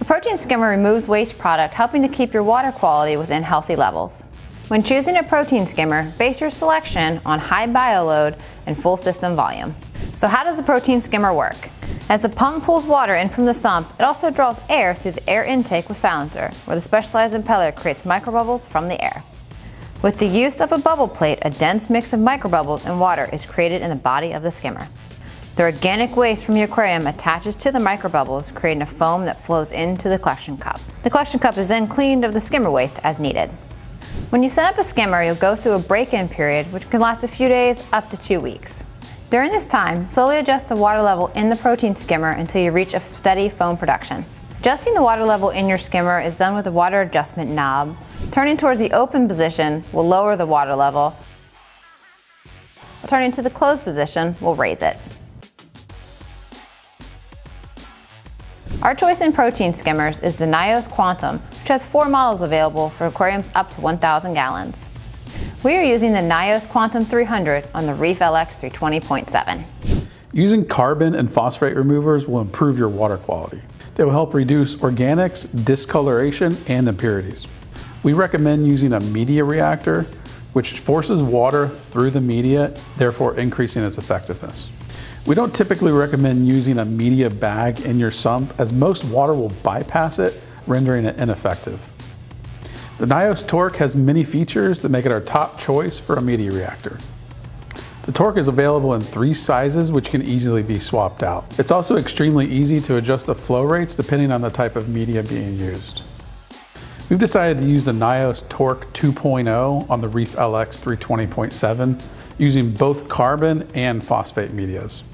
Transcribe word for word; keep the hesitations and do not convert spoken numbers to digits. The protein skimmer removes waste product, helping to keep your water quality within healthy levels. When choosing a protein skimmer, base your selection on high bioload and full system volume. So how does the protein skimmer work? As the pump pulls water in from the sump, it also draws air through the air intake with silencer, where the specialized impeller creates microbubbles from the air. With the use of a bubble plate, a dense mix of microbubbles and water is created in the body of the skimmer. The organic waste from your aquarium attaches to the microbubbles, creating a foam that flows into the collection cup. The collection cup is then cleaned of the skimmer waste as needed. When you set up a skimmer, you'll go through a break-in period, which can last a few days up to two weeks. During this time, slowly adjust the water level in the protein skimmer until you reach a steady foam production. Adjusting the water level in your skimmer is done with the water adjustment knob. Turning towards the open position will lower the water level. Turning to the closed position will raise it. Our choice in protein skimmers is the N Y O S Quantum, which has four models available for aquariums up to one thousand gallons. We are using the N Y O S Quantum three hundred on the Reef L X three twenty point seven. Using carbon and phosphate removers will improve your water quality. They will help reduce organics, discoloration, and impurities. We recommend using a media reactor, which forces water through the media, therefore increasing its effectiveness. We don't typically recommend using a media bag in your sump, as most water will bypass it, rendering it ineffective. The N Y O S Torque has many features that make it our top choice for a media reactor. The Torque is available in three sizes, which can easily be swapped out. It's also extremely easy to adjust the flow rates depending on the type of media being used. We've decided to use the N Y O S Torque two point oh on the Reef L X three twenty point seven using both carbon and phosphate medias.